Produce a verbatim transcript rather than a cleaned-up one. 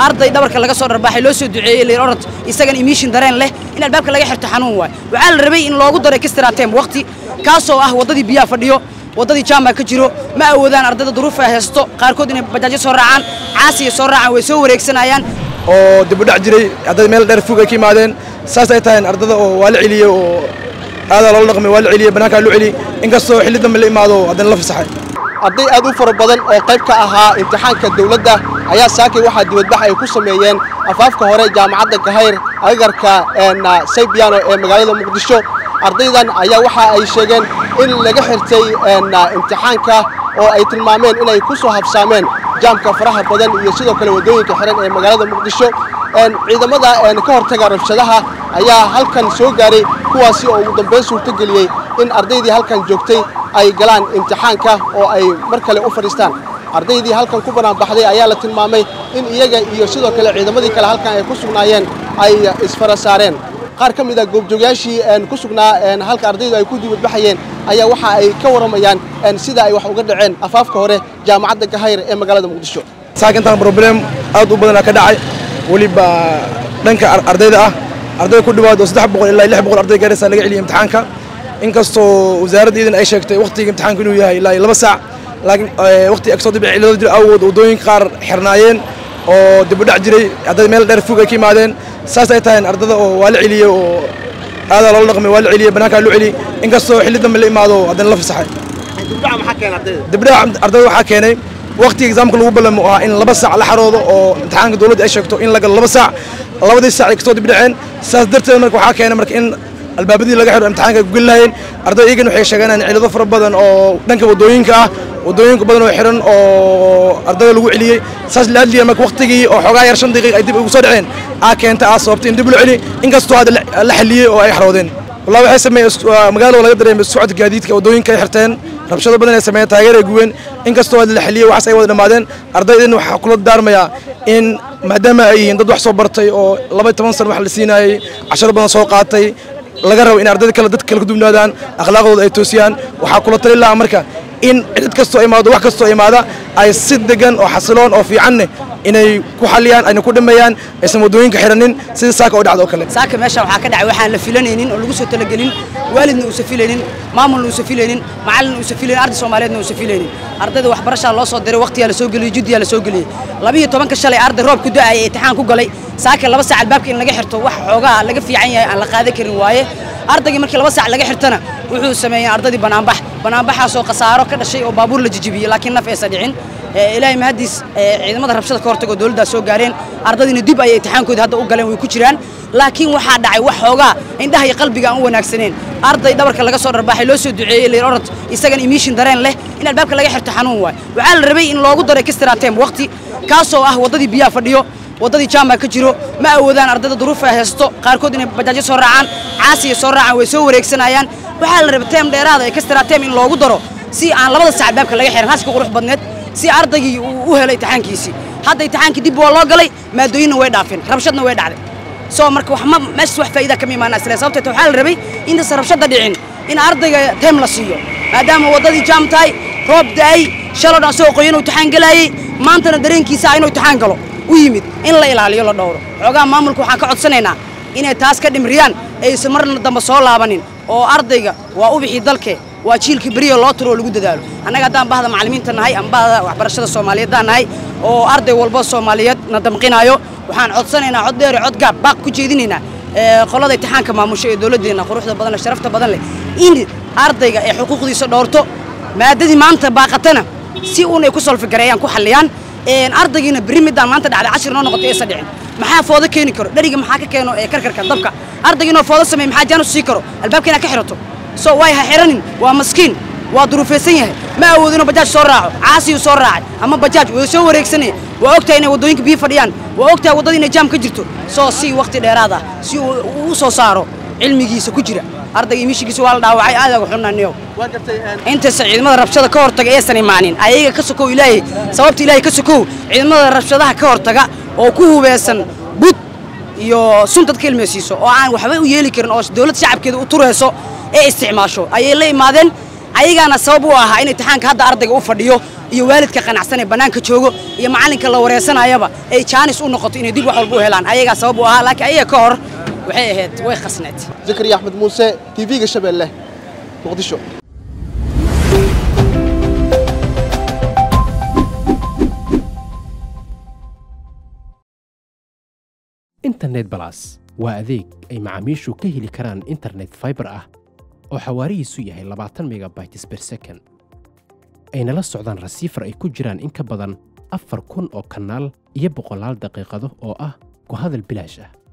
أرضي دبر كل جسر رباحي لو سود عي اللي أرض يستجن إميشن درين له إن الباب كل جاي حرت حنوه وعلى الربي إن لو قدر كسر تام وقتي كاسو أه وضدي بيا فديو وضدي جامع كجرو ما أودان أرض ظروفه هستو قاركود إن بجاج سرعان عاسي سرعان ويسوي ركسنا يان أو دبودع جري هذا ميل درفوق كي مادن ساسيتان أرض والعلي هذا للرغم والعلي بناك العلي إن قصوا حلدهم اللي ما ذو هذا لف صحيح أضيء أذو فربضن أو قيب كأها امتحان كالدولة ده أيها ساكي واحد ودبحة يكوسوا ميان أفاف كهري جامعة الجهير أجر كأن سيبيانو مقايلة مقدسه أرضياً أيها واحد أي شيء إن لجحرتي أن امتحان كا أو أي تلمامين إن يكوسوا هبسامين جام كفرها بدن يصيدوا كل ودين كحرين مقايلة مقدسه أن إذا ماذا أن كهر تجارب شدها أيها هل كان سوقري كواسي أو مدبر سوتجلي إن أرضي هل كان جوكتي أي جلان امتحان كا أو أي مركل أوفرستان أرضي هل كان كبرنا بحدي أيها لتلمامين إن يجا يصيدوا كل إذا ماذا كل هل كان يكوسون أيان أي إسفرسارين قار كم إذا جوب جوجاشي أن كوسنا أن هل كأرضي يكودي متبحين أيها وحى أي كورميان أن سيدا أي وحى وجد عن أفاف كهره جامعة الجهير إما جلاد مقدسه ساكن تام بروبلم أدو بدنا كداعي وليبا دنك أرضي ده أرضي كل واحد وصدق بقول الله يلحق بقول أرضي جالس أنا قاعد امتحانك إنك استو وزارة إذا أي شيء وقت امتحانك إنه ياه لا يلا بساع لكن وقت أقصد بعلاج الأول ودوين قار حرناين أو دبودع جري هذا ميل درفوق كي مادن ساسيتان أرضي والعلي هذا للرغم والعلي بناك العلي إنك استو حلدهم اللي ما ذو هذا لف صحيح دبودع محكين أرضي دبودع أرضي وحكيني وقتي exam كله بلم إن لبسة على حرارة أو امتحان الدولة إيش كتو إن لقى لبسة الله بدي الساعة كتو تبدعين سادرت المرك وحكي أنا مرك إن الباب دي لقى حرارة امتحان كقول لهين أرض إيجن وحيش جانا على ضفر بدن أو دنك ودوينك ودوينك بدن وحرن أو أرض لقوا عليه ساس لا لي مرك وقتي أو حاجة عشان دقيقة أديب وصدعين أكين تعصبتين دبلو عليه إن قصتوا هذا اللحلي أو أي حرارين والله بحسب ما مقالوا ولا يقدرين بالسعودة الجديد كودوينك حرتين ربشة بدنا نسميها تغيير جوين إن كستوا الحلية وعسى يودنا بعدين أرضي إنه حقول الدار ميا إن مدام أي إن ضد وحصو برتي أو لبى تمنصر محلسينا أي عشرة بدنا سوقاتي لجروا إن أرضي كلا ضد كل قدوم نادان أخلاقه التوسيان وحقول الطريق إلا أمريكا إن عدد كستوا إما ضو كستوا إما هذا أي صدقا أو حصلون أو في عنه إنه كحليان إنه كل ميان اسمه دوين كحرنين سيد ساك أو دعوة كله ساك ماشى وحكى دعوة حن لفيلانين ولجوس تلقينين والد نوسفيلانين مامون نوسفيلانين معلم نوسفيلان أرض سوماليد نوسفيلانين أرض ده وحبرش الله صدر وقتي على سوقلي جدي على سوقلي لبيه طبعا كشلي أرض راب كده أي امتحان كوجلي ساك الله بس على الباب كإن لجحر توح عقا لجف في عيني على قاذك الرواية أرض جمرك الله بس على لجحر تنا وحول سمايا أرض دي بنام بح بنام بح سوق سعره كده شيء وبابور لجيجبي لكن نفس سدعين إلهي مهديس إذا ما دربشة كورتكو دول دا سو جارين أرضنا ندب أي امتحان كود هذا أقولهم ويكشران لكن واحد دعي وحوجا عنده يقلب جان وناك سنين أرض يدبر كل جسر رباحي لو سود عي اللي أرض يستجن إميشن درين له إن الباب كل جاي حرت حنوه وعلى الربي إن لو قدر كسر تام وقتي كاسو أه وضدي بيا فديو وضدي جامع كجرو ما أودان أرضنا ظروفه هستو قاركود إن بجاج سرعان عاسي سرعان ويسوي ركسنا يان وعلى الربي تام درادة كسر تام إن لو قدره سي عن لبض الساعة الباب كل جاي حرت هاسكو روح بدنت سي أرضي وهلا امتحان كيسي هذا امتحان كديب والله قلي ما دوين ويدافين ربشتنا ويدعي سو مركو حمام مش وح فايدة كمية ما ناس لسه بتتوح على ربي إن ده ربشتنا دعين إن أرضي تم لصيو ما دام وضدي جام تاي روب داي شلون سوقين وتحان قلي ما أنت ندرين كيساين وتحان قلو ويمد إن لا إله إلا الله دوره عقام ما ملكو حكوا عطسنينا إن تاسك دمريان أي سمرنا دم صلاة بنين أو أرضي وأوبي ذلك وأشيل كبرياء الله ترو الوجود داره أنا قدام بعض المعلمين تناهي أم بعض وحبرشة الصومالية تناهي أو أرضي والباص الصومالية ندم قناعيو وحن عطسنا عطدير عطجاب باك كجديننا خلاص الاتحاد كمان مش دولتنا خروج بدن الشرفت بدن لي إن أرضي حقوق دي صدورته ما أدري ما أنت باقتنا سيئون يكسر في جريان كحليان إن أرضي نبرم ده ما أنت على عشر نقطة يسدعين محا فاضي كيني كرو دريج محا كينو كركر كضبكة أرضي إنه فاضي سمي محا جانو سيكرو الباب كنا كحرته سو واي حيرانين ومسكين وظروفيسيه ما أودينه بجاج صراع عاسي وصراع أما بجاج ويسوي ركسني ووقتها إنه ودوينك بيفريان ووقتها وضدينا جام كجرتو سو سي وقت الإرادة سي وصو صارو علمي جيسو كجرة أرضي مشي جيسو والله وعي هذا وحنا اليوم أنت سعيد ما ربشة كورتك إيه سني معنين أيها كسكو إلهي صوبت إلهي كسكو عيد ما ربشة كورتك أو كوه بيسن بط يو سنتك المسيسو أو عن وحبي ويلي كرن أوش دولة شعب كده وطرسو إيه استعماشو أيه لي مادن أيها أنا صوبوها إن التحان هذا أرضك أوفر ديو يوالد كقناع سنة بنان كشوجو يمعلن كلا وريسنا أيبا أي كانش أنو قطيني دي الواحد بوهلان أيجا سببوها لك أي كار وحيه هاد وخسنت ذكري أحمد موسى تي في الشباب له وقت شو إنترنت بلاس وأذيك أي معاميشو كهلي كران إنترنت فايبر أه أو حواري سويه لبعتن ميجا بايتس بير سكن أين لا السعودان رسيفر أي كجران إنك بدن أفر كون أو كنال يبقى لال دقيقة أو أه كهذا البلاجة.